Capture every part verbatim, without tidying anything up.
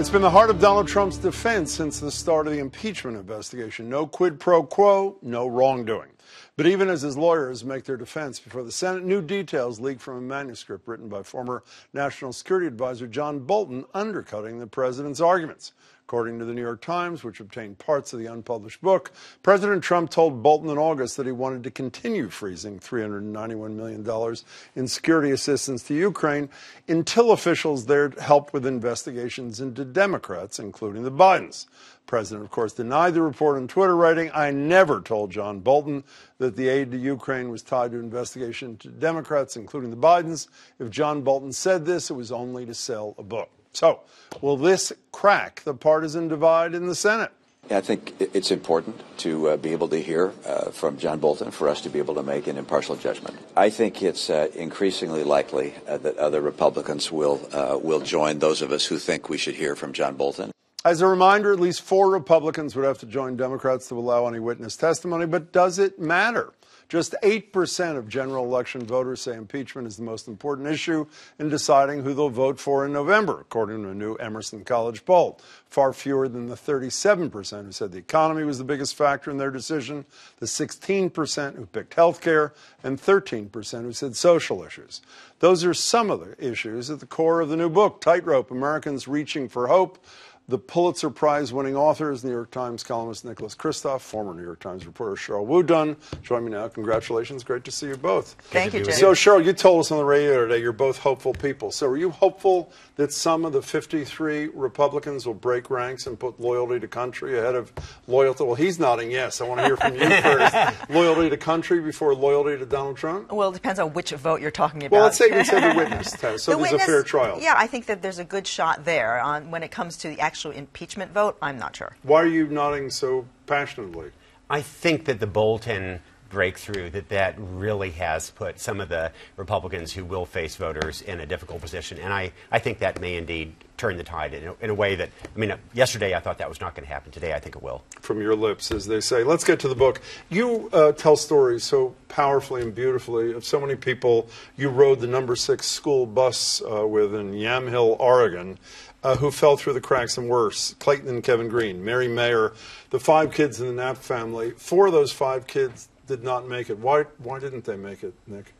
It's been the heart of Donald Trump's defense since the start of the impeachment investigation. No quid pro quo, no wrongdoing. But even as his lawyers make their defense before the Senate, new details leak from a manuscript written by former National Security Advisor John Bolton undercutting the president's arguments. According to the New York Times, which obtained parts of the unpublished book, President Trump told Bolton in August that he wanted to continue freezing three hundred ninety-one million dollars in security assistance to Ukraine until officials there helped with investigations into Democrats, including the Bidens. The president, of course, denied the report on Twitter, writing, "I never told John Bolton that the aid to Ukraine was tied to investigation to Democrats, including the Bidens. If John Bolton said this, it was only to sell a book." So will this crack the partisan divide in the Senate? Yeah, I think it's important to uh, be able to hear uh, from John Bolton for us to be able to make an impartial judgment. I think it's uh, increasingly likely uh, that other Republicans will uh, will join those of us who think we should hear from John Bolton. As a reminder, at least four Republicans would have to join Democrats to allow any witness testimony. But does it matter? Just eight percent of general election voters say impeachment is the most important issue in deciding who they'll vote for in November, according to a new Emerson College poll. Far fewer than the thirty-seven percent who said the economy was the biggest factor in their decision, the sixteen percent who picked health care, and thirteen percent who said social issues. Those are some of the issues at the core of the new book, Tightrope: Americans Reaching for Hope. The Pulitzer Prize-winning authors, New York Times columnist Nicholas Kristof, former New York Times reporter Sheryl WuDunn, join me now. Congratulations. Great to see you both. Thank you, Jim. So, Sheryl, you told us on the radio today you're both hopeful people. So are you hopeful that some of the fifty-three Republicans will break ranks and put loyalty to country ahead of loyalty? Well, he's nodding yes. I want to hear from you first. Loyalty to country before loyalty to Donald Trump? Well, it depends on which vote you're talking about. Well, let's say, let's say the witness test. So the there's witness, a fair trial. Yeah, I think that there's a good shot there on when it comes to the actual impeachment vote. I'm not sure. Why are you nodding so passionately? I think that the Bolton breakthrough that that really has put some of the Republicans who will face voters in a difficult position, and I, I think that may indeed turn the tide in a, in a way that, I mean, yesterday I thought that was not going to happen. Today I think it will. From your lips, as they say. Let's get to the book. You uh, tell stories so powerfully and beautifully of so many people you rode the number six school bus uh, with in Yamhill, Oregon, Uh, who fell through the cracks and worse. Clayton and Kevin Green, Mary Mayer, the five kids in the Knapp family. Four of those five kids did not make it. Why, why didn't they make it, Nick?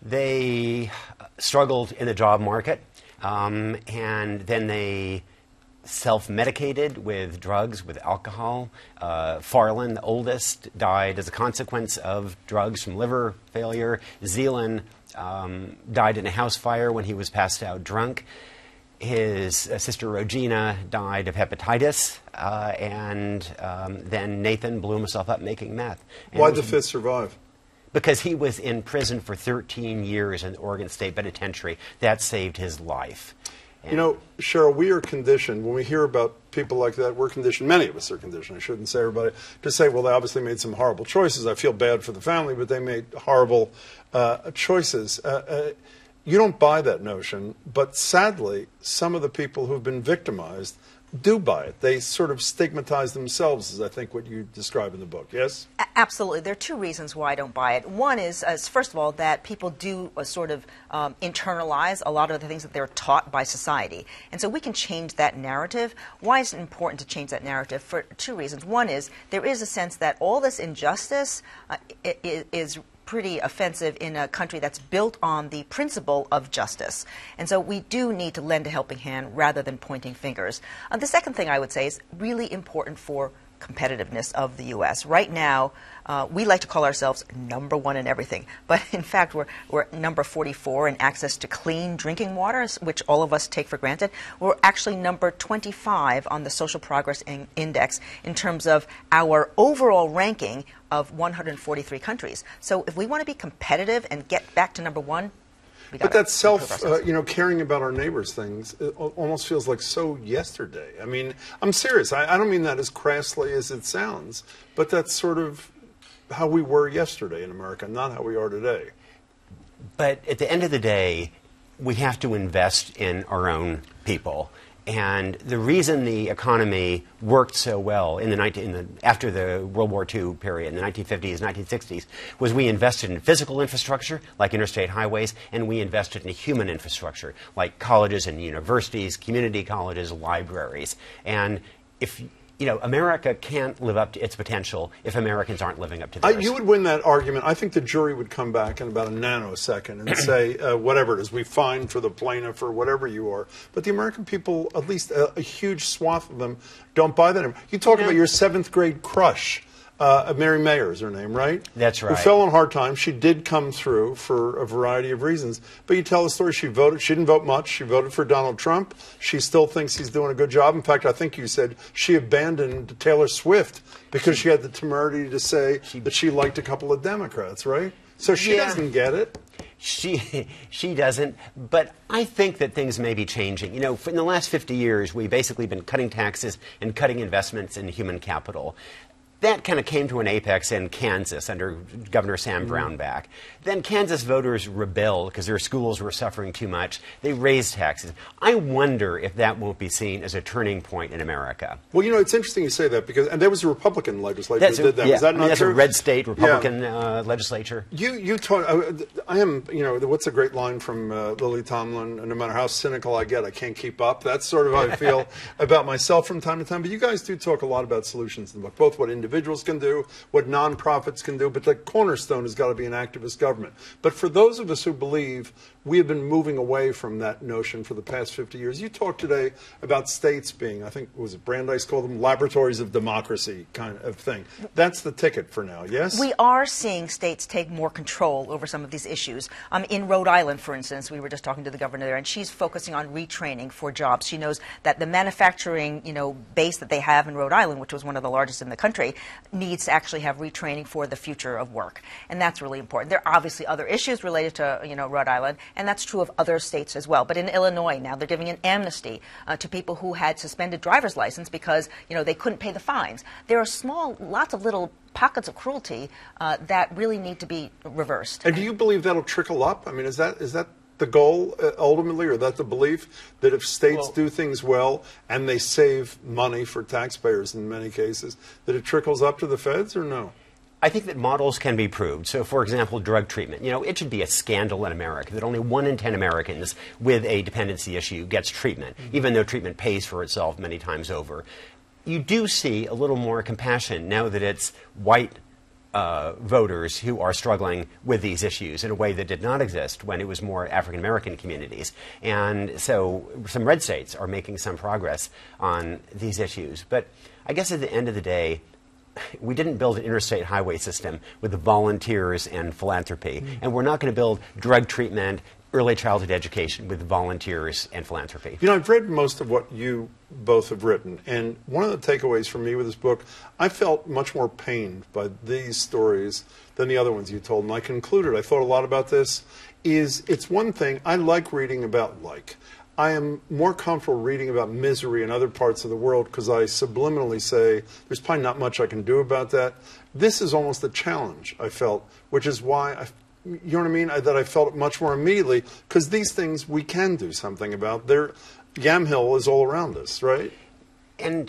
They struggled in the job market, um, and then they self-medicated with drugs, with alcohol. Uh, Farlin, the oldest, died as a consequence of drugs from liver failure. Zeelan um, died in a house fire when he was passed out drunk. His uh, sister Regina died of hepatitis, uh, and um, then Nathan blew himself up making meth. And why did the fifth survive? Because he was in prison for thirteen years in the Oregon State Penitentiary. That saved his life. And you know, Sheryl, we are conditioned, when we hear about people like that, we're conditioned, many of us are conditioned, I shouldn't say everybody, to say, well, they obviously made some horrible choices. I feel bad for the family, but they made horrible uh, choices. Uh, uh, You don't buy that notion, but sadly, some of the people who've been victimized do buy it. They sort of stigmatize themselves, is I think what you describe in the book, yes? A absolutely. There are two reasons why I don't buy it. One is, uh, first of all, that people do uh, sort of um, internalize a lot of the things that they're taught by society. And so we can change that narrative. Why is it important to change that narrative? For two reasons. One is, there is a sense that all this injustice uh, is, is pretty offensive in a country that's built on the principle of justice. And so we do need to lend a helping hand rather than pointing fingers. Uh, the second thing I would say is really important for competitiveness of the U S Right now, uh, we like to call ourselves number one in everything, but in fact we're, we're number forty-four in access to clean drinking water, which all of us take for granted. We're actually number twenty-five on the Social Progress in Index in terms of our overall ranking of one hundred forty-three countries. So if we want to be competitive and get back to number one, we gotta. But that self, uh, you know, caring about our neighbors' things, it almost feels like so yesterday. I mean, I'm serious. I, I don't mean that as crassly as it sounds, but that's sort of how we were yesterday in America, not how we are today. But at the end of the day, we have to invest in our own people. And the reason the economy worked so well in the, nineteen, in the after the World War Two period, in the nineteen fifties, nineteen sixties, was we invested in physical infrastructure, like interstate highways, and we invested in human infrastructure, like colleges and universities, community colleges, libraries. And if, you know, America can't live up to its potential if Americans aren't living up to theirs. I, you would win that argument. I think the jury would come back in about a nanosecond and say, uh, whatever it is, we fine for the plaintiff or whatever you are. But the American people, at least a, a huge swath of them, don't buy that anymore. You talk no. about your seventh grade crush. Uh, Mary Mayer is her name, right? That's right. Who fell on hard times. She did come through for a variety of reasons. But you tell the story, she voted. She didn't vote much. She voted for Donald Trump. She still thinks he's doing a good job. In fact, I think you said she abandoned Taylor Swift because she had the temerity to say that she liked a couple of Democrats, right? So she yeah. doesn't get it. She, she doesn't, but I think that things may be changing. You know, in the last fifty years, we've basically been cutting taxes and cutting investments in human capital. That kind of came to an apex in Kansas under Governor Sam Brownback. Then Kansas voters rebelled because their schools were suffering too much. They raised taxes. I wonder if that won't be seen as a turning point in America. Well, you know, it's interesting you say that because, and there was a Republican legislature that did that. Yeah. Was that not I mean, that's true? a red state Republican yeah. uh, legislature. You, you talk, I am, you know, what's a great line from uh, Lily Tomlin? No matter how cynical I get, I can't keep up. That's sort of how I feel about myself from time to time. But you guys do talk a lot about solutions in the book, both what individuals individuals can do, what nonprofits can do, but the cornerstone has got to be an activist government. But for those of us who believe we have been moving away from that notion for the past fifty years, you talked today about states being, I think, was it Brandeis called them, laboratories of democracy kind of thing. That's the ticket for now, yes? We are seeing states take more control over some of these issues. Um, in Rhode Island, for instance, we were just talking to the governor there, and she's focusing on retraining for jobs. She knows that the manufacturing, you know, base that they have in Rhode Island, which was one of the largest in the country, needs to actually have retraining for the future of work, and that's really important. There are obviously other issues related to, you know, Rhode Island, and that's true of other states as well. But in Illinois now, they're giving an amnesty uh, to people who had suspended driver's license because, you know, they couldn't pay the fines. There are small, lots of little pockets of cruelty uh, that really need to be reversed. And do you believe that'll trickle up? I mean, is that is that the goal uh, ultimately, or that the belief that if states well, do things well and they save money for taxpayers in many cases, that it trickles up to the feds, or no? I think that models can be proved. So, for example, drug treatment. You know, it should be a scandal in America that only one in ten Americans with a dependency issue gets treatment, mm-hmm. even though treatment pays for itself many times over. You do see a little more compassion now that it's white Uh, voters who are struggling with these issues in a way that did not exist when it was more African American communities. And so some red states are making some progress on these issues. But I guess at the end of the day, we didn't build an interstate highway system with the volunteers and philanthropy. Mm-hmm. And we're not going to build drug treatment, early childhood education with volunteers and philanthropy. You know, I've read most of what you both have written, and one of the takeaways for me with this book, I felt much more pained by these stories than the other ones you told. And I concluded, I thought a lot about this, is it's one thing, I like reading about like. I am more comfortable reading about misery in other parts of the world because I subliminally say, there's probably not much I can do about that. This is almost a challenge, I felt, which is why I You know what I mean? I, that I felt it much more immediately, because these things we can do something about. They're, Yamhill is all around us, right? And,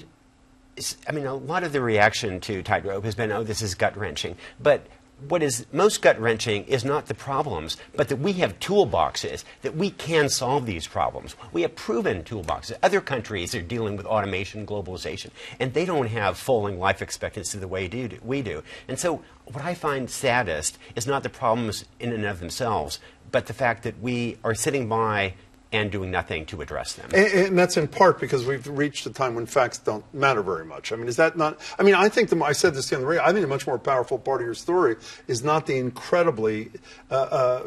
I mean, a lot of the reaction to Tightrope has been, oh, this is gut-wrenching. But what is most gut-wrenching is not the problems, but that we have toolboxes, that we can solve these problems. We have proven toolboxes. Other countries are dealing with automation, globalization, and they don't have falling life expectancy the way we do. And so what I find saddest is not the problems in and of themselves, but the fact that we are sitting by and doing nothing to address them. And, and that's in part because we've reached a time when facts don't matter very much. I mean, is that not... I mean, I think, the, I said this the other day, I think the much more powerful part of your story is not the incredibly... Uh, uh,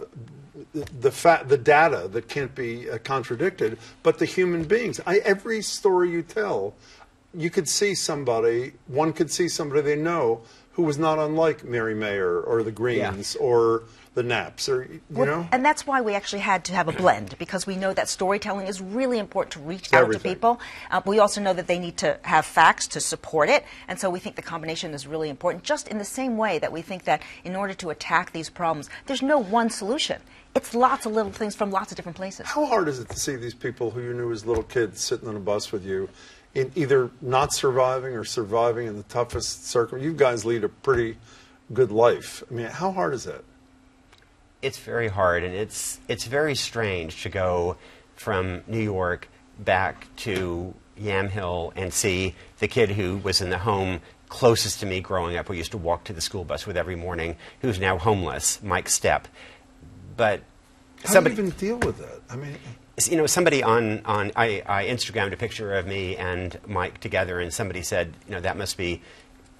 the fa the data that can't be uh, contradicted, but the human beings. I, every story you tell, you could see somebody, one could see somebody they know who was not unlike Mary Mayer or the Greens yeah. or... the Knapps, or, you well, know? And that's why we actually had to have a blend, because we know that storytelling is really important to reach out Everything. to people. Uh, we also know that they need to have facts to support it, and so we think the combination is really important, just in the same way that we think that in order to attack these problems, there's no one solution. It's lots of little things from lots of different places. How hard is it to see these people who you knew as little kids sitting on a bus with you in either not surviving or surviving in the toughest circumstances? You guys lead a pretty good life. I mean, how hard is that? It's very hard, and it's, it's very strange to go from New York back to Yamhill and see the kid who was in the home closest to me growing up, who used to walk to the school bus with every morning, who's now homeless, Mike Stepp. But how somebody, do you even deal with that? I mean, you know, somebody on, on I, I Instagrammed a picture of me and Mike together, and somebody said, you know, that must be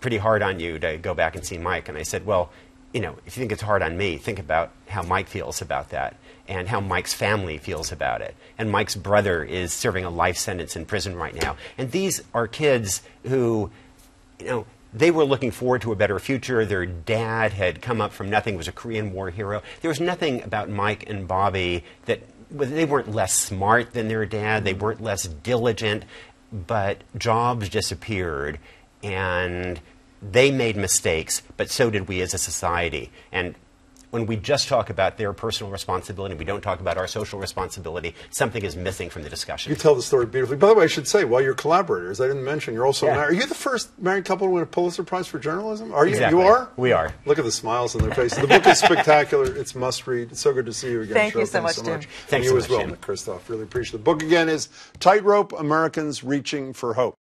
pretty hard on you to go back and see Mike. And I said, well, you know, if you think it's hard on me, think about how Mike feels about that and how Mike's family feels about it. And Mike's brother is serving a life sentence in prison right now. And these are kids who, you know, they were looking forward to a better future. Their dad had come up from nothing, was a Korean War hero. There was nothing about Mike and Bobby that they weren't less smart than their dad. They weren't less diligent, but jobs disappeared, and they made mistakes, but so did we as a society. And when we just talk about their personal responsibility, we don't talk about our social responsibility, something is missing from the discussion. You tell the story beautifully. By the way, I should say, while you're collaborators, I didn't mention, you're also yeah. married. Are you the first married couple to win a Pulitzer Prize for journalism? Are you? Exactly. You are? We are. Look at the smiles on their faces. The book is spectacular. It's must read. It's so good to see you again. Thank Cheryl. you so Thanks much, so Jim. Much. Thanks and you so as much, well, Nick Kristof. Really appreciate it. The book, again, is Tightrope: Americans Reaching for Hope.